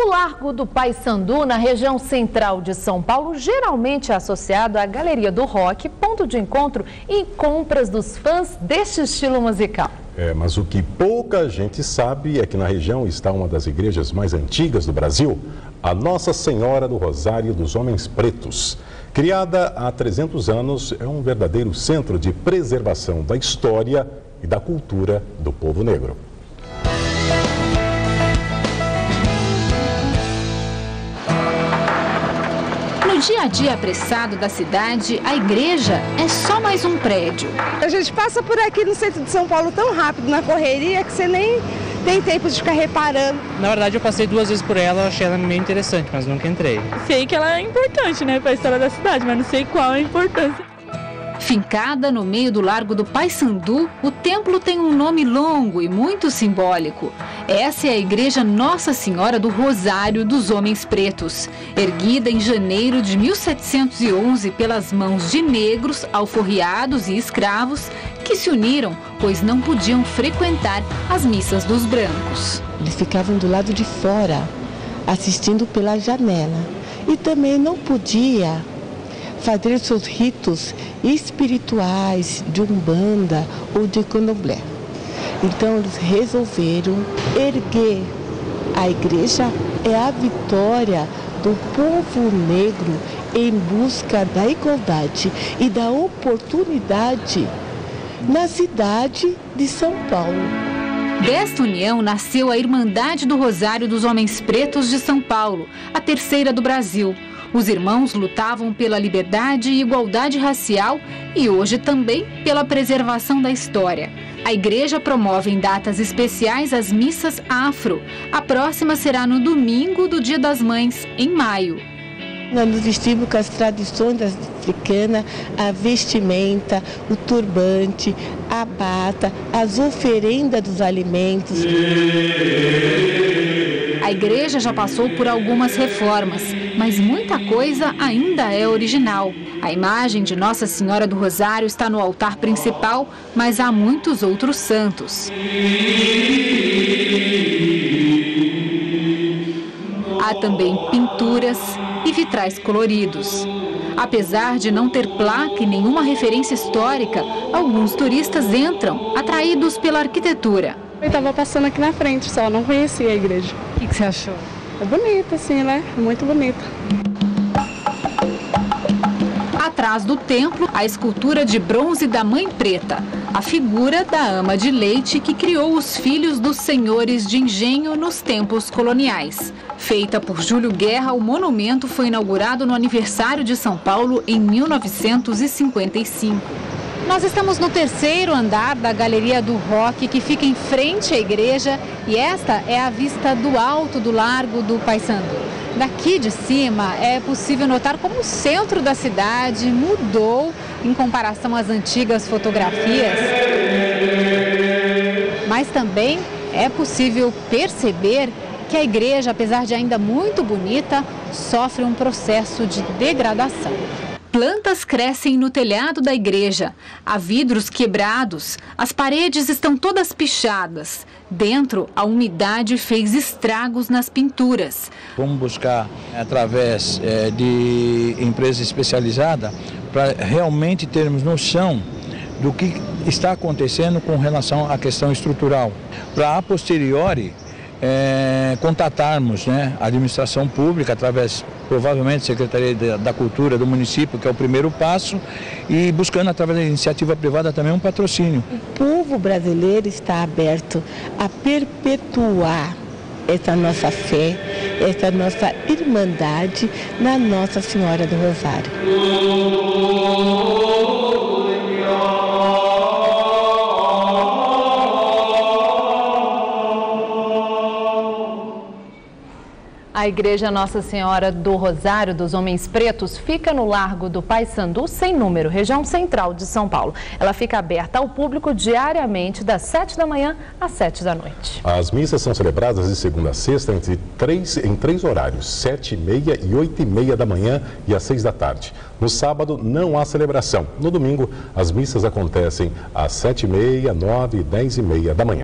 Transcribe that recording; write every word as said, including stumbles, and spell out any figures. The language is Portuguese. O Largo do Paissandu, na região central de São Paulo, geralmente é associado à Galeria do Rock, ponto de encontro e compras dos fãs deste estilo musical. É, mas o que pouca gente sabe é que na região está uma das igrejas mais antigas do Brasil, a Nossa Senhora do Rosário dos Homens Pretos. Criada há trezentos anos, é um verdadeiro centro de preservação da história e da cultura do povo negro. No dia a dia apressado da cidade, a igreja é só mais um prédio. A gente passa por aqui no centro de São Paulo tão rápido, na correria, que você nem tem tempo de ficar reparando. Na verdade, eu passei duas vezes por ela, achei ela meio interessante, mas nunca entrei. Sei que ela é importante, né, para a história da cidade, mas não sei qual a importância. Fincada no meio do Largo do Paissandu, o templo tem um nome longo e muito simbólico. Essa é a igreja Nossa Senhora do Rosário dos Homens Pretos, erguida em janeiro de mil setecentos e onze pelas mãos de negros, alforriados e escravos, que se uniram, pois não podiam frequentar as missas dos brancos. Eles ficavam do lado de fora, assistindo pela janela, e também não podia fazer seus ritos espirituais de Umbanda ou de Candomblé. Então eles resolveram erguer a igreja, é a vitória do povo negro em busca da igualdade e da oportunidade na cidade de São Paulo. Desta união nasceu a Irmandade do Rosário dos Homens Pretos de São Paulo, a terceira do Brasil. Os irmãos lutavam pela liberdade e igualdade racial e hoje também pela preservação da história. A igreja promove em datas especiais as missas afro. A próxima será no domingo do Dia das Mães, em maio. Nós nos vestimos com as tradições africanas, a vestimenta, o turbante, a bata, as oferendas dos alimentos. A igreja já passou por algumas reformas, mas muita coisa ainda é original. A imagem de Nossa Senhora do Rosário está no altar principal, mas há muitos outros santos. Há também pinturas e vitrais coloridos. Apesar de não ter placa e nenhuma referência histórica, alguns turistas entram, atraídos pela arquitetura. Eu estava passando aqui na frente só, não conhecia a igreja. O que, que você achou? É bonita, assim, né? Muito bonita. Atrás do templo, a escultura de bronze da Mãe Preta, a figura da ama de leite que criou os filhos dos senhores de engenho nos tempos coloniais. Feita por Júlio Guerra, o monumento foi inaugurado no aniversário de São Paulo em mil novecentos e cinquenta e cinco. Nós estamos no terceiro andar da Galeria do Rock, que fica em frente à igreja, e esta é a vista do alto do Largo do Paissandu. Daqui de cima é possível notar como o centro da cidade mudou em comparação às antigas fotografias, mas também é possível perceber que a igreja, apesar de ainda muito bonita, sofre um processo de degradação. Plantas crescem no telhado da igreja, há vidros quebrados, as paredes estão todas pichadas. Dentro, a umidade fez estragos nas pinturas. Vamos buscar, através é, de empresa especializada, para realmente termos noção do que está acontecendo com relação à questão estrutural, para a posteriori É, contatarmos, né, a administração pública, através, provavelmente, da Secretaria da, da Cultura do município, que é o primeiro passo, e buscando, através da iniciativa privada, também um patrocínio. O povo brasileiro está aberto a perpetuar essa nossa fé, essa nossa irmandade na Nossa Senhora do Rosário. A igreja Nossa Senhora do Rosário dos Homens Pretos fica no Largo do Paissandu, sem número, região central de São Paulo. Ela fica aberta ao público diariamente das sete da manhã às sete da noite. As missas são celebradas de segunda a sexta entre três, em três horários, sete e meia e oito e meia da manhã e às seis da tarde. No sábado não há celebração. No domingo, as missas acontecem às sete e meia, nove e dez e meia da manhã.